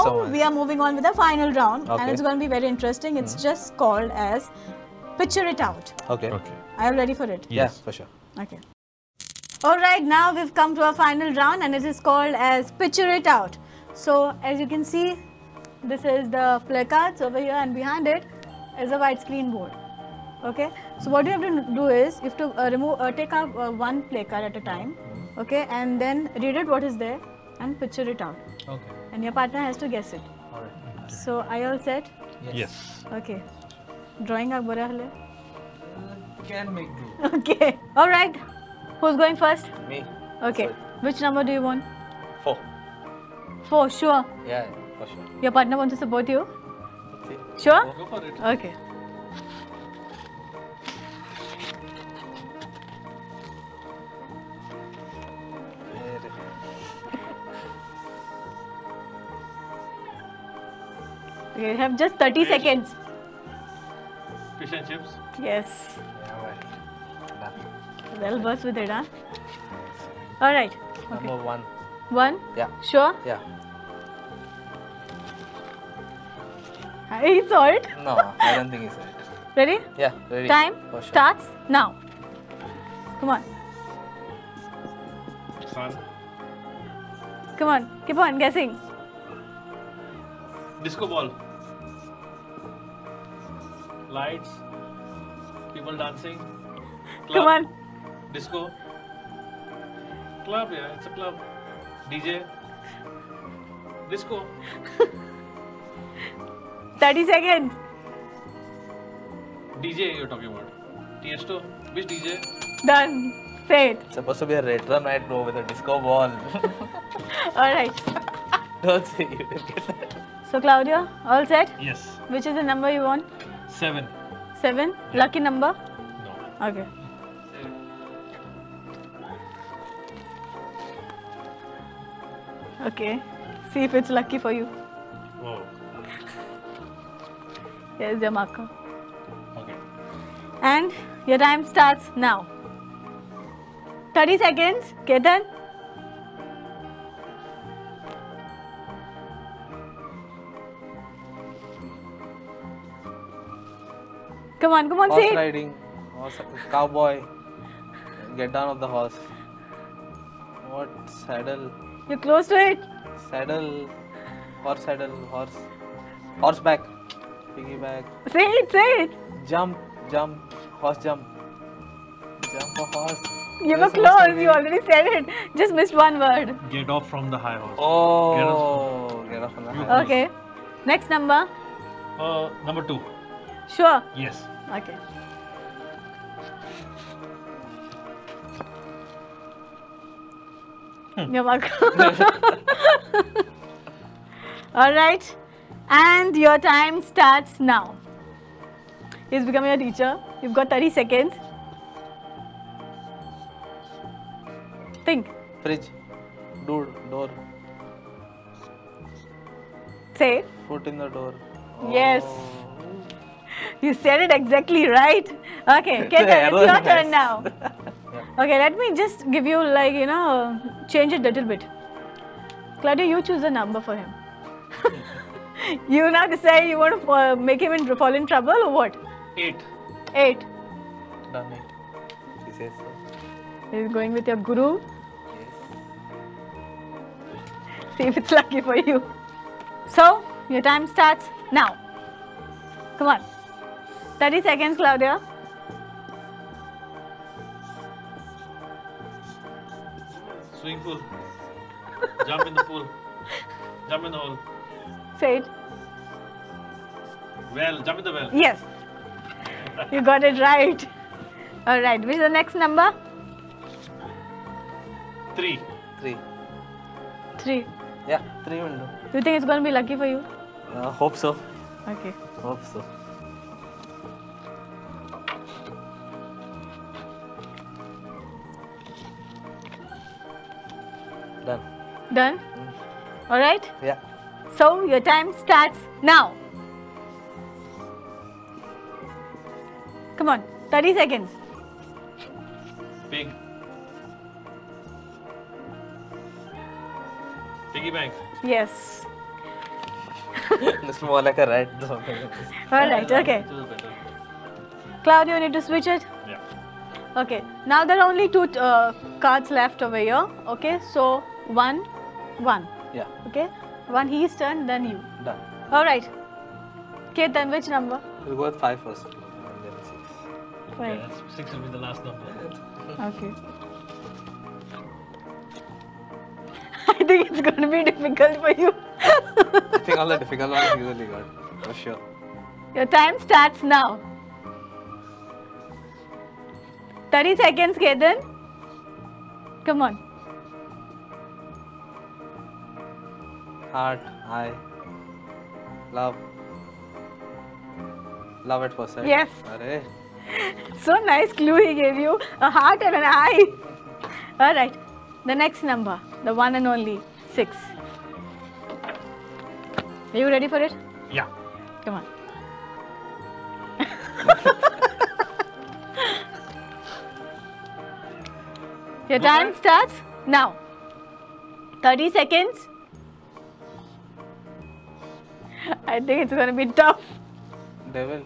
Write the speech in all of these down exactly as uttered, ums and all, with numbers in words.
now so we are moving on with the final round, okay. and it's going to be very interesting. It's mm. just called as Picture It Out. Okay. Okay. Are you ready for it? Yes, yeah, for sure. Okay. All right, now we've come to our final round, and it is called as Picture It Out. So as you can see, this is the placards over here, and behind it is a white screen board. Okay. So what you have to do is you have to uh, remove, uh, take out uh, one placard at a time. Okay, and then read it what is there and picture it out. Okay. And your partner has to guess it. All right. Okay. So are you all set? Yes. Yes. Okay. Drawing आप बुरा हले? Can make do. Okay. All right. Who's going first? Me. Okay. Sorry. Which number do you want? Four. Four, sure. Yeah, for sure. Your partner wants to support you. Okay. Sure. We'll go for it. Okay. Okay, you have just thirty fish. Seconds. Fish and chips? Yes. Yeah, well, well versed with it, huh? All right. Okay. Number one. One? Yeah. Sure? Yeah. He saw it? No, I don't think he saw it. Ready? Yeah, ready. Time sure. starts now. Come on. Sun. Come on, keep on guessing. Disco ball. Lights. People dancing. Club. Come on. Disco. Club, yeah, it's a club. D J. Disco. thirty seconds. D J you're talking about. Tiesto. Which D J? Done. Say it. It's supposed to be a retro night, bro, with a disco ball. Alright. Don't say you didn't get that. So Claudio, all set? Yes. Which is the number you want? Seven. Seven? Yeah. Lucky number? No. Okay. Okay. See if it's lucky for you. Whoa. Here's your marker. Okay. And your time starts now. thirty seconds. Ketan? Come on, come on, horse say riding, horse, cowboy, get down off the horse. What? Saddle. You're close to it. Saddle, horse saddle, horse. Horseback, piggyback. Say it, say it. Jump, jump, horse jump. Jump off horse. You were close, you already said it. Just missed one word. Get off from the high horse. Oh, get off from, get off from the high horse. Okay. Next number. Uh, number two. Sure? Yes. Okay. Hmm. You're welcome. Alright. And your time starts now. He's becoming a teacher. You've got thirty seconds. Think. Fridge. Dude. Door. Say. Foot in the door. Oh. Yes. You said it exactly right. Okay, Ketan, it's your turn now. Okay, let me just give you like, you know, change it a little bit. Claudia, you choose a number for him. You now decide you want to uh, make him in, fall in trouble or what? Eight. Eight. Done it. She says so. He's going with your guru. Yes. See if it's lucky for you. So, your time starts now. Come on. thirty seconds, Claudia. Swimming pool. Jump in the pool. Jump in the hole. Say it. Well, jump in the well. Yes. You got it right. All right. Which is the next number? Three. Three. Three. Yeah, three window. You think it's going to be lucky for you? Uh, hope so. Okay. Hope so. Done. Done? Mm. Alright? Yeah. So, your time starts now. Come on, thirty seconds. Pig. Piggy bank. Yes. Muslim ka right. All right. Okay. Claudio, you need to switch it. Yeah. Okay. Now there are only two uh, cards left over here. Okay. So one, one. Yeah. Okay. One his turn, then you. Done. All right. Ketan, which number? We'll go with five first. And then six. Right. Okay, six will be the last number. Okay. I think it's going to be difficult for you. I think all the difficult ones you really got, for sure. Your time starts now. thirty seconds, Ketan. Come on. Heart, high, love, love at first sight. Yes. Array. So nice clue he gave you, a heart and an eye. All right, the next number, the one and only six. Are you ready for it? Yeah. Come on. Your time starts now. thirty seconds. I think it's going to be tough. Devil.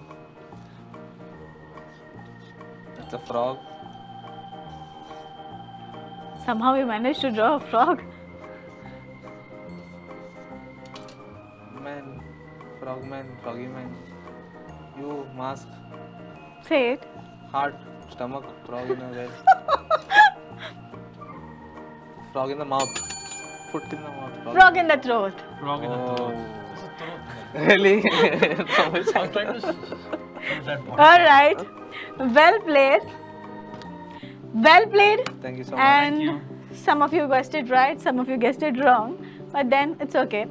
It's a frog. Somehow we managed to draw a frog. Man, frogman, froggy man. You, mask. Say it. Heart, stomach, frog in the vest. Frog in the mouth. Foot in the mouth. Frog, frog in the throat. Frog in the throat. Oh. Really? All right. Well played. Well played. Thank you so much. And you. Some of you guessed it right, some of you guessed it wrong. But then it's okay.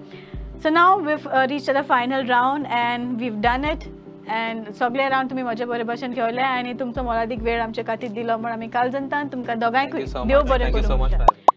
So now we've uh, reached the final round and we've done it. And सगळे round तुम्ही मजा बरे भाषण खेळले आणि तुमचं मोलादिक वेळ आमच्या खातीर दिलो म्हण आम्ही काल जनतान तुमकां दोगांयक देव बरें करूं.